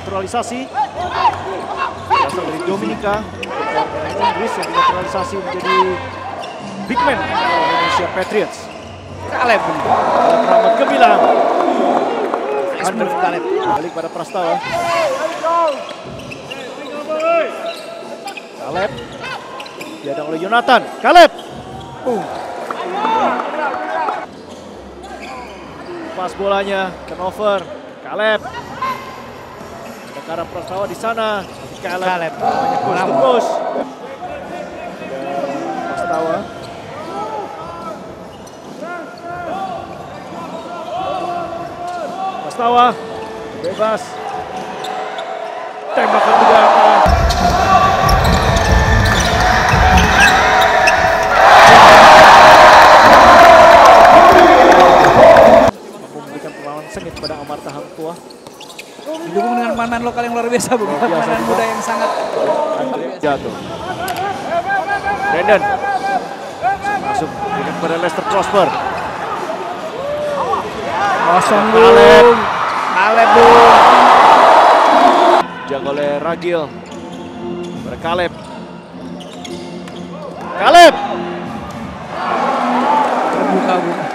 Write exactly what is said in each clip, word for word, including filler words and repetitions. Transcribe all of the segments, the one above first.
naturalisasi. Berasal dari Dominika, Inggris, yang naturalisasi menjadi big man Indonesia Patriots. Kaleb, Kaleb Ramot Gemilang. Under Kaleb balik pada Prastawa. Kaleb diadang oleh Jonathan Kaleb. Boom. Pas bolanya, turnover Kaleb. Sekarang Prastawa di sana. Kaleb, Kaleb. push to push. Prastawa. Prastawa bebas. Tembak ketiga. Didukung dengan pemain lokal yang luar biasa, bukan pemain muda yang sangat jatuh. Brandon masuk dengan pada Lester Crossford. Kosong Kaleb, Kaleb boom. Jaga oleh Ragil pada Kaleb. Kaleb terbuka buka.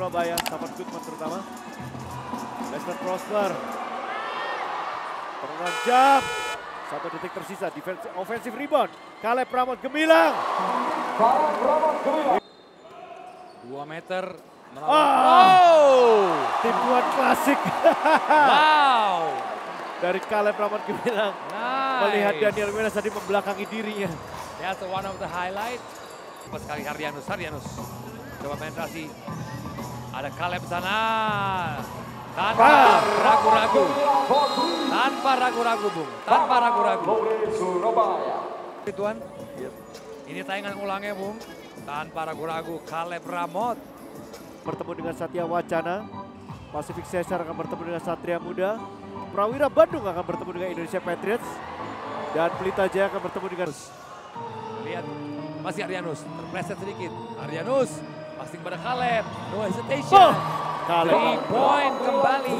Surabaya, Sahabat Goodman terutama. Lester Prosper. Penganjap. Satu detik tersisa. Defensive, offensive rebound. Kaleb Ramot Gemilang. Dua meter. Melawan. Oh! Tipuan klasik. Wow. Dari Kaleb Ramot Gemilang. Nice. Melihat Daniel Wenas tadi membelakangi dirinya. That's one of the highlight. Pas kali Hardianus, Hardianus. Coba penetrasi. Ada Kaleb sana, tanpa ragu-ragu, tanpa ragu-ragu Bung, tanpa ragu-ragu. Tuan, ini tayangan ulangnya Bung, tanpa ragu-ragu Kaleb Ramot. Bertemu dengan Satya Wacana, Pacific Caesar akan bertemu dengan Satria Muda, Prawira Bandung akan bertemu dengan Indonesia Patriots, dan Pelita Jaya akan bertemu dengan... Lihat, masih Aryanus, terpleset sedikit, Aryanus. Passing pada Kaleb, no hesitation. Oh. Kaleb. Three point kembali.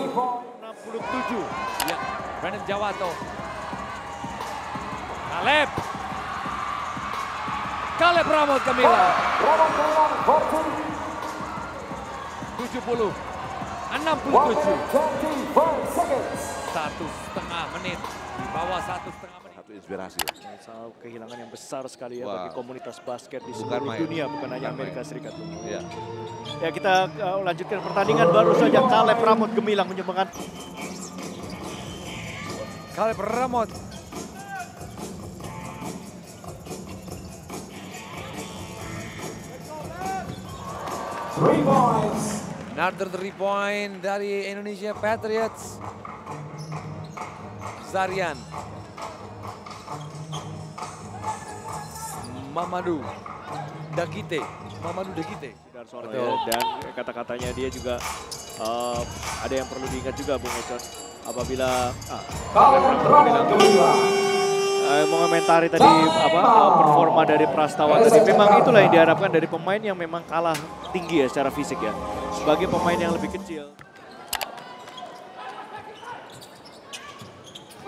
enam puluh tujuh. Ya, Brandon Jawato. Kaleb. Kaleb Ramot Gemilang. tujuh puluh. enam puluh tujuh. Satu setengah menit. Di bawah satu setengah menit. Satu inspirasi. Satu kehilangan yang besar sekali ya wow. Bagi komunitas basket di bukan seluruh main. dunia, bukan, bukan hanya Amerika main. Serikat. Ya, ya kita uh, lanjutkan pertandingan baru saja. Kaleb Ramot Gemilang menyumbangkan. Kaleb Ramot. Three points. Another three point dari Indonesia Patriots. Zaryan Mamadou Diakite, Mamadou Diakite. Dan kata-katanya dia juga uh, ada yang perlu diingat juga Bung Econ. Apabila ah, uh, mengomentari tadi apa uh, performa dari Prastawa tadi, memang itulah yang diharapkan dari pemain yang memang kalah tinggi ya secara fisik ya. Sebagai pemain yang lebih kecil.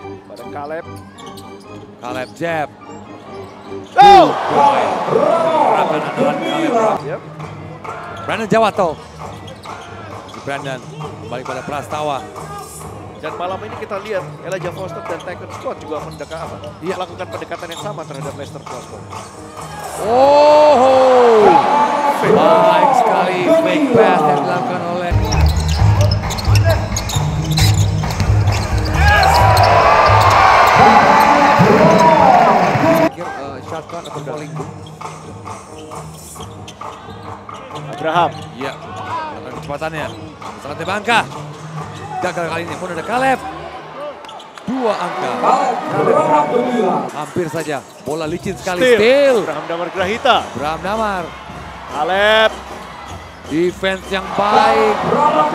Pada Kaleb, Kaleb jab. Oh! Yep. Brandon Jawato. Brandon balik pada Prastawa. Dan malam ini kita lihat Elijah Foster dan Tycoon Scott juga mendekat apa? Iya. Melakukan pendekatan yang sama terhadap Lester Foster. Oh! Baik sekali fake pass yang dilakukan oleh Abraham. Iya, kecepatannya. Sangat bangka. Gagal kali ini pun ada Kaleb. Dua angka. Hampir saja. Bola licin sekali. Steal. Abram Damar Gleita. Bram Damar. Kaleb. Defense yang baik.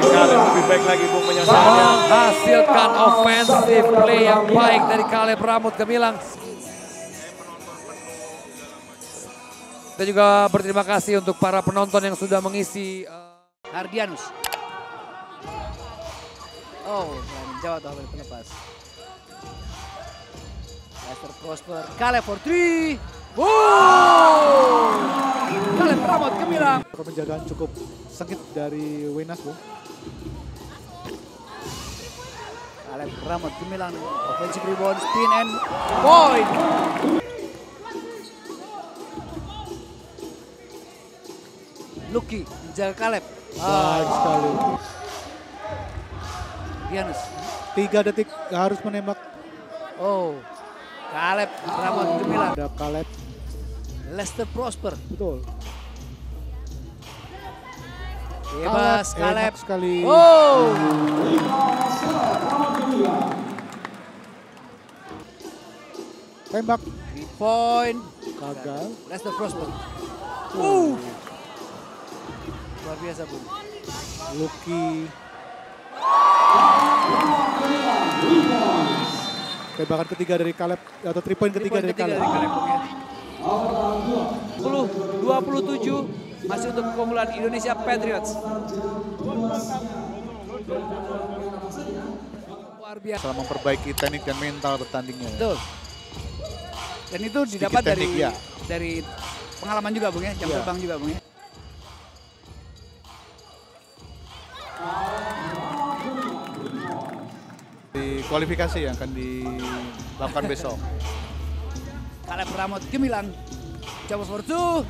Kaleb lebih baik lagi Bung menyelesaikannya. Menghasilkan offensive play yang baik dari Kaleb Ramot Gemilang. Kita juga berterima kasih untuk para penonton yang sudah mengisi. Hardianus. Oh, Jawato hampir terlepas. Lester Prosper, Kaleb for three. Wow! Kaleb Ramot Gemilang. Penjagaan cukup sengit dari Wenas, Bu. Kaleb Ramot Gemilang, offensive rebound, spin and point. Luki menjaga Kaleb. Baik sekali. Giannis. Tiga detik harus menembak. Oh, Kaleb Ramot Gemilang. Ada Kaleb. Lester Prosper. Betul. Bebas Kaleb. Sekali. Oh. Tembak. Three point. Gagal. Lester Prosper. Uh. Luar biasa, Bu. Lucky. Tembakan ketiga dari Kaleb atau three point ketiga dari Kaleb. sepuluh dua puluh tujuh masih untuk keunggulan Indonesia Patriots. Luar biasa. Selama memperbaiki teknik dan mental bertandingnya. Betul. Dan itu didapat dari dari pengalaman juga, Bung ya, jam terbang juga, Bung ya. Kualifikasi yang akan dilakukan besok. Kaleb Ramot Gemilang, Jawabersport tuh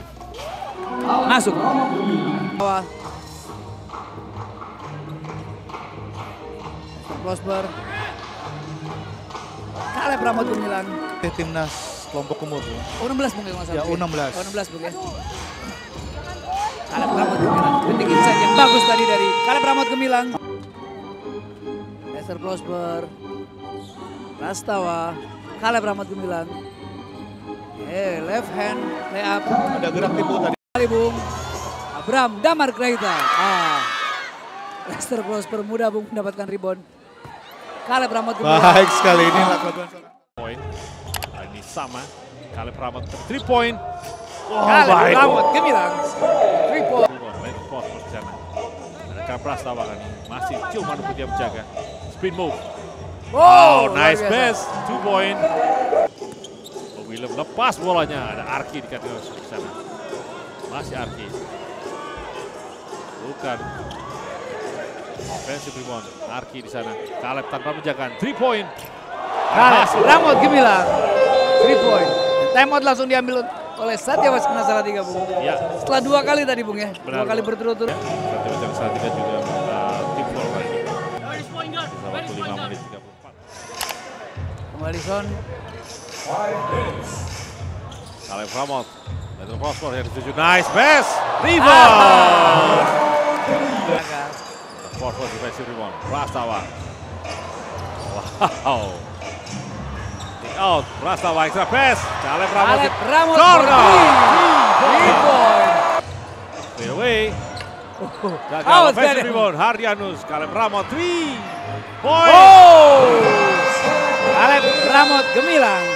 masuk. Blossberg, Kaleb Ramot Gemilang. Timnas kelompok umur. U enam belas mungkin masalah. Ya U enam belas. U enam belas mungkin. Kaleb Ramot Gemilang, penting insight yang bagus tadi dari Kaleb Ramot Gemilang. Lester Prosper, Prastawa, Kaleb Ramot Gemilang. Eh, left hand, lay up. Ada gerak tipu tadi. Kali Bung, Abram Damar Gleita. Ah, Lester Prosper mudah Bung mendapatkan rebound. Kaleb Ramot Gemilang. Baik sekali ini lakukan. Point, ini sama. Kaleb Ramot three point. Oh, Kaleb Ramot Gemilang. Three point. Prastawa kan masih cuma dia menjaga spin move. Wow, oh, nice pass, two point. Oh, Willem lepas bolanya, ada Arki di kategori sana. Masih Arki. Bukan. Offensive rebound, Arki di sana. Kaleb tanpa menjaga, three point. Kaleb Ramot Gemilang, three point. Time out langsung diambil oleh Satya Wacana Salatiga, Bung. Ya. Setelah dua kali tadi, Bung ya. Benar, dua kali berturut-turut. Satya Wacana Salatiga juga uh, tim full lagi. Kembali Son. Kaleb Ramot. Lester Crossford yang dituju. Nice pass. Rebound. Crossford defensive rebound. Prastawa. Wow. Out, Prastawa extra pass. Kaleb Ramot. Kaleb Ramot. Corner. Three point. Gagal offensive rebound. Hardianus. Kaleb Ramot three point. Kaleb Ramot Gemilang.